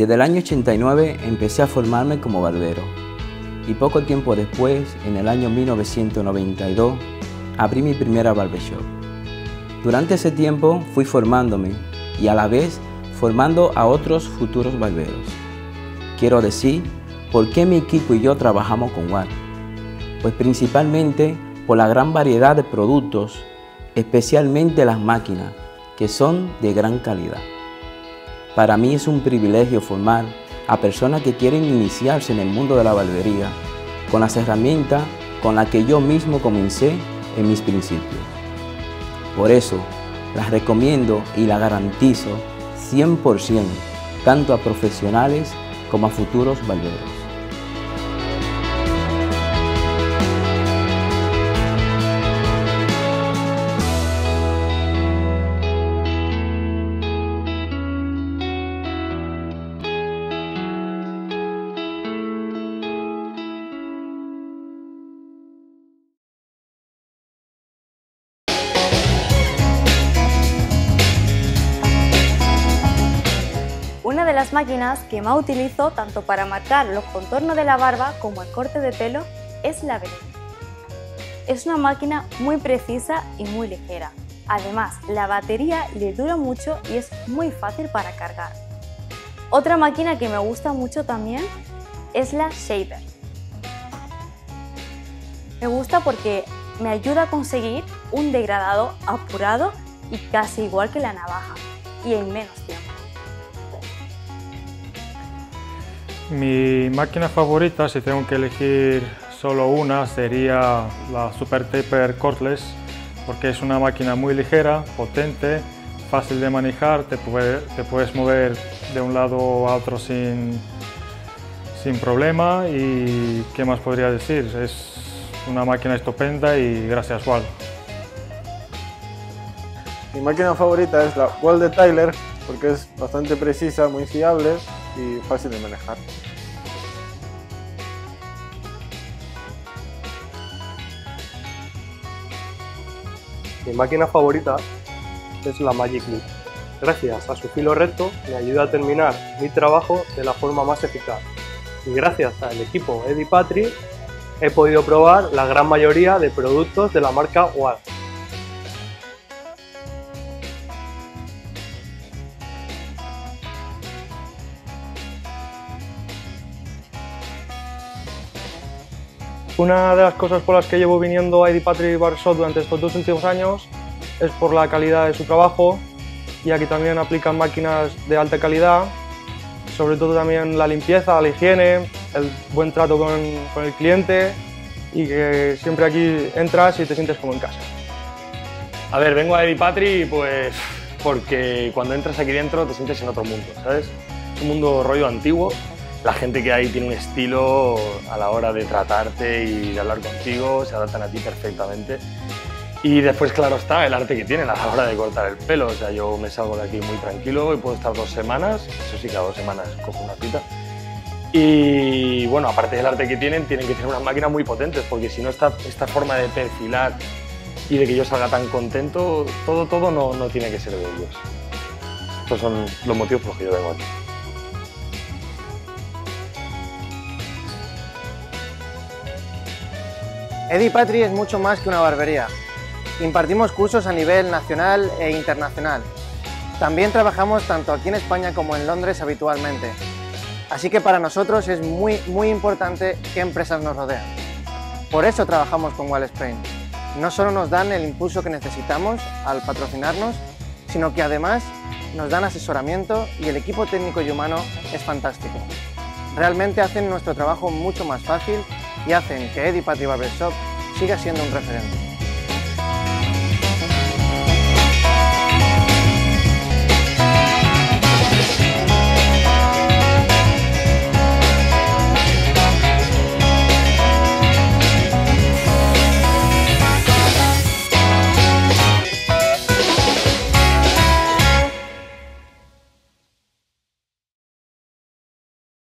Desde el año 89 empecé a formarme como barbero y poco tiempo después, en el año 1992, abrí mi primera barbershop. Durante ese tiempo fui formándome y a la vez formando a otros futuros barberos. Quiero decir, ¿por qué mi equipo y yo trabajamos con Wahl? Pues principalmente por la gran variedad de productos, especialmente las máquinas, que son de gran calidad. Para mí es un privilegio formar a personas que quieren iniciarse en el mundo de la barbería con las herramientas con las que yo mismo comencé en mis principios. Por eso, las recomiendo y las garantizo 100% tanto a profesionales como a futuros barberos. Una de las máquinas que más utilizo tanto para marcar los contornos de la barba como el corte de pelo es la Wahl. Es una máquina muy precisa y muy ligera. Además, la batería le dura mucho y es muy fácil para cargar. Otra máquina que me gusta mucho también es la Shaver. Me gusta porque me ayuda a conseguir un degradado apurado y casi igual que la navaja y en menos tiempo. Mi máquina favorita, si tengo que elegir solo una, sería la Super Taper Cordless, porque es una máquina muy ligera, potente, fácil de manejar, te puedes mover de un lado a otro sin problema. Y qué más podría decir, es una máquina estupenda y gracias Wahl. Mi máquina favorita es la Wahl de Tyler, porque es bastante precisa, muy fiable y fácil de manejar. Mi máquina favorita es la Magic Clip. Gracias a su filo recto me ayuda a terminar mi trabajo de la forma más eficaz. Y gracias al equipo EddyPatry he podido probar la gran mayoría de productos de la marca Wahl. Una de las cosas por las que llevo viniendo a EddyPatry Barbershop durante estos dos últimos años es por la calidad de su trabajo, y aquí también aplican máquinas de alta calidad, sobre todo también la limpieza, la higiene, el buen trato con el cliente, y que siempre aquí entras y te sientes como en casa. A ver, vengo a EddyPatry pues porque cuando entras aquí dentro te sientes en otro mundo, ¿sabes? Es un mundo rollo antiguo. La gente que hay tiene un estilo a la hora de tratarte y de hablar contigo, se adaptan a ti perfectamente. Y después, claro está, el arte que tienen a la hora de cortar el pelo. O sea, yo me salgo de aquí muy tranquilo y puedo estar 2 semanas, eso sí, cada 2 semanas cojo una cita. Y bueno, aparte del arte que tienen que tener unas máquinas muy potentes, porque si no esta forma de perfilar y de que yo salga tan contento, todo no tiene que ser de ellos. Estos son los motivos por los que yo vengo aquí. EddyPatry es mucho más que una barbería. Impartimos cursos a nivel nacional e internacional. También trabajamos tanto aquí en España como en Londres habitualmente. Así que para nosotros es muy importante qué empresas nos rodean. Por eso trabajamos con Wahl Spain. No solo nos dan el impulso que necesitamos al patrocinarnos, sino que además nos dan asesoramiento y el equipo técnico y humano es fantástico. Realmente hacen nuestro trabajo mucho más fácil y hacen que EddyPatry Barbershop siga siendo un referente.